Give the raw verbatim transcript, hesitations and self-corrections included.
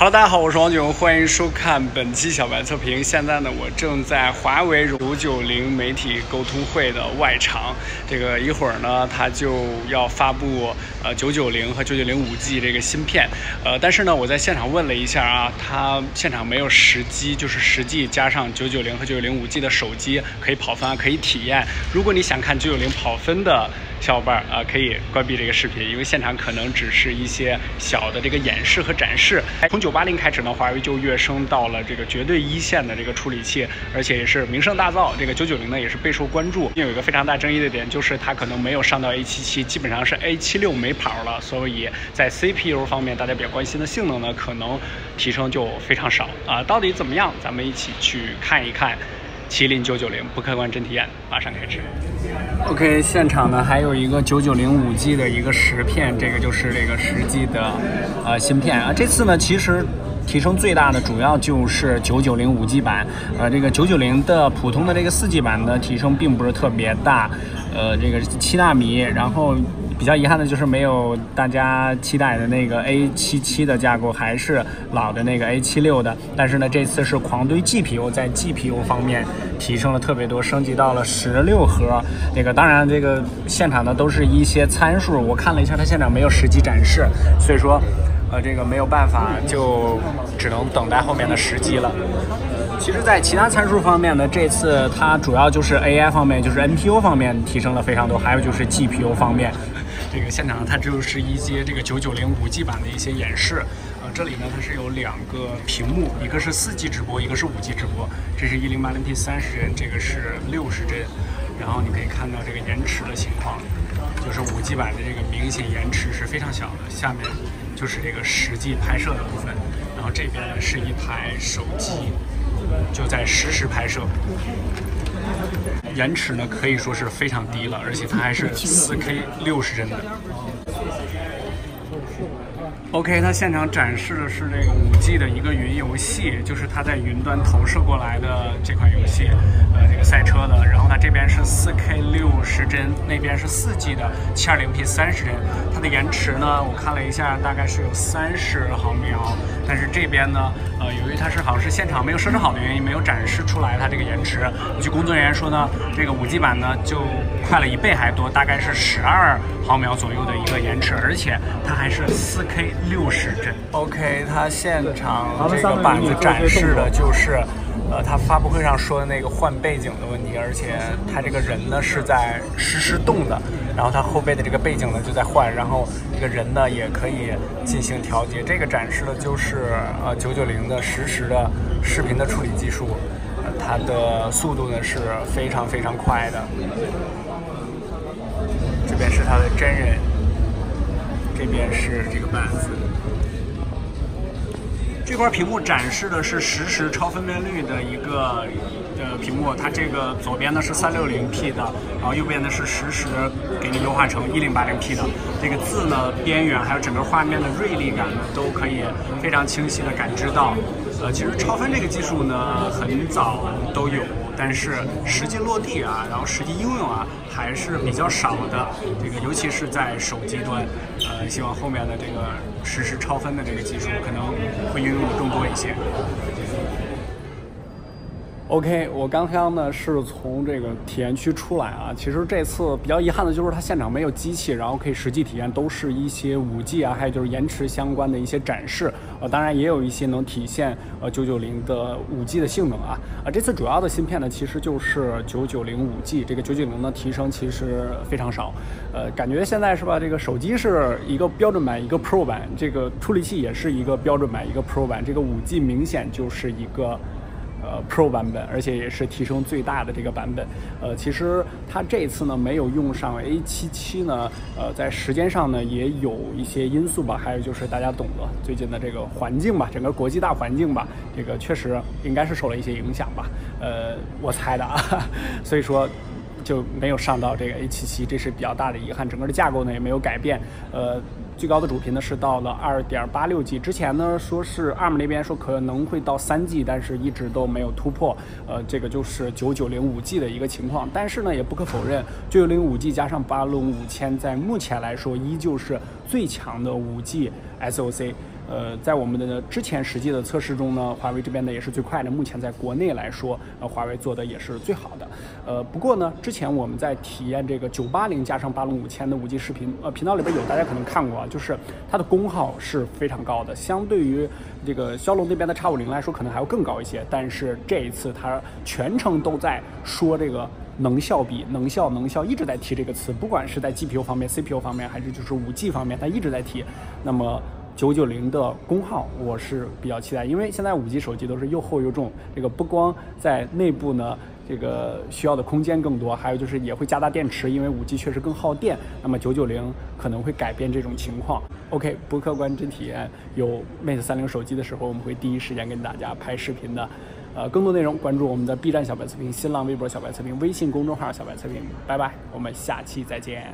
Hello， 大家好，我是王炯，欢迎收看本期小白测评。现在呢，我正在华为九九零媒体沟通会的外场，这个一会儿呢，它就要发布呃九九零和九九零五 G 这个芯片，呃，但是呢，我在现场问了一下啊，它现场没有实机，就是实际加上九九零和九九零五 G 的手机可以跑分啊，可以体验。如果你想看九九零跑分的小伙伴啊、呃，可以关闭这个视频，因为现场可能只是一些小的这个演示和展示。从九八零开始呢，华为就跃升到了这个绝对一线的这个处理器，而且也是名声大噪。这个九九零呢也是备受关注，因为有一个非常大争议的点，就是它可能没有上到 A 七七，基本上是 A 七六没跑了，所以在 C P U 方面大家比较关心的性能呢，可能提升就非常少啊。到底怎么样？咱们一起去看一看。麒麟九九零不客观真体验马上开始。OK， 现场呢还有一个九九零五 G 的一个实片，这个就是这个实际的呃芯片啊。这次呢其实提升最大的主要就是九九零五 G 版，呃，这个九九零的普通的这个 四 G 版的提升并不是特别大，呃，这个七纳米，然后。比较遗憾的就是没有大家期待的那个 A 七七 的架构，还是老的那个 A 七六 的。但是呢，这次是狂堆 G P U， 在 G P U 方面提升了特别多，升级到了十六核。那个当然，这个现场呢都是一些参数，我看了一下，它现场没有实际展示，所以说，呃，这个没有办法，就只能等待后面的实际了。其实，在其他参数方面呢，这次它主要就是 A I 方面，就是 N P U 方面提升了非常多，还有就是 G P U 方面。这个现场它就是一些这个九九零五 G 版的一些演示，呃，这里呢它是有两个屏幕，一个是 四 G 直播，一个是 五 G 直播。这是 一零八零 P 三十帧，这个是六十帧。然后你可以看到这个延迟的情况，就是 五 G 版的这个明显延迟是非常小的。下面就是这个实际拍摄的部分，然后这边呢是一台手机就在实时拍摄。延迟呢可以说是非常低了，而且它还是 四 K 六十帧的。OK， 它现场展示的是这个 五 G 的一个云游戏，就是它在云端投射过来的这款游戏，呃，这个赛车的。然后它这边是 四 K 六十帧，那边是 四 G 的 七二零 P 三十帧。它的延迟呢，我看了一下，大概是有三十毫秒。但是这边呢，呃，由于它是好像是现场没有设置好的原因，没有展示出来它这个延迟。我据工作人员说呢，这个 五 G 版呢就快了一倍还多，大概是十二毫秒左右的一个延迟，而且它还是 四 K 六十帧。 OK， 它现场这个板子展示的就是呃，他发布会上说的那个换背景的问题，而且他这个人呢是在实时动的，然后他后背的这个背景呢就在换，然后这个人呢也可以进行调节。这个展示的就是呃九九零的实时的视频的处理技术，呃、它的速度呢是非常非常快的。这边是他的真人，这边是这个板子。这块屏幕展示的是实时超分辨率的一个呃屏幕，它这个左边呢是 三六零 P 的，然后右边呢是实时给你优化成 一零八零 P 的。这个字呢边缘还有整个画面的锐利感呢都可以非常清晰的感知到。呃，其实超分这个技术呢很早都有，但是实际落地啊，然后实际应用啊还是比较少的。这个尤其是在手机端，呃，希望后面的这个实时超分的这个技术可能会应用的更多一些。OK， 我刚刚呢是从这个体验区出来啊。其实这次比较遗憾的就是它现场没有机器，然后可以实际体验，都是一些 五 G 啊，还有就是延迟相关的一些展示。呃，当然也有一些能体现呃九九零的 五 G 的性能啊。啊、呃，这次主要的芯片呢其实就是九九零 五 G， 这个九九零呢提升其实非常少。呃，感觉现在是吧，这个手机是一个标准版，一个 Pro 版，这个处理器也是一个标准版，一个 Pro 版，这个 五 G 明显就是一个。呃 ，Pro 版本，而且也是提升最大的这个版本。呃，其实它这次呢没有用上 A 七七 呢，呃，在时间上呢也有一些因素吧，还有就是大家懂的最近的这个环境吧，整个国际大环境吧，这个确实应该是受了一些影响吧。呃，我猜的啊，所以说就没有上到这个 A 七七，这是比较大的遗憾。整个的架构呢也没有改变，呃。最高的主频呢是到了 二点八六 G， 之前呢说是 A R M 那边说可能会到 三 G， 但是一直都没有突破。呃，这个就是九九零 五 G 的一个情况。但是呢，也不可否认， 九九零 五 G 加上巴伦五千在目前来说依旧是最强的 五 G S O C。呃，在我们的之前实际的测试中呢，华为这边呢也是最快的。目前在国内来说，呃，华为做的也是最好的。呃，不过呢，之前我们在体验这个九八零加上八零五千的 五 G 视频，呃，频道里边有，大家可能看过啊，就是它的功耗是非常高的，相对于这个骁龙那边的 X 五十 来说，可能还要更高一些。但是这一次它全程都在说这个。 能效比能效能效一直在提这个词，不管是在 G P U 方面、C P U 方面，还是就是 五 G 方面，它一直在提。那么九九零的功耗我是比较期待，因为现在 五 G 手机都是又厚又重，这个不光在内部呢。 这个需要的空间更多，还有就是也会加大电池，因为 五 G 确实更耗电。那么九九零可能会改变这种情况。OK， 不客观真体验有 Mate 三十手机的时候，我们会第一时间跟大家拍视频的。呃，更多内容关注我们的 B 站小白测评、新浪微博小白测评、微信公众号小白测评。拜拜，我们下期再见。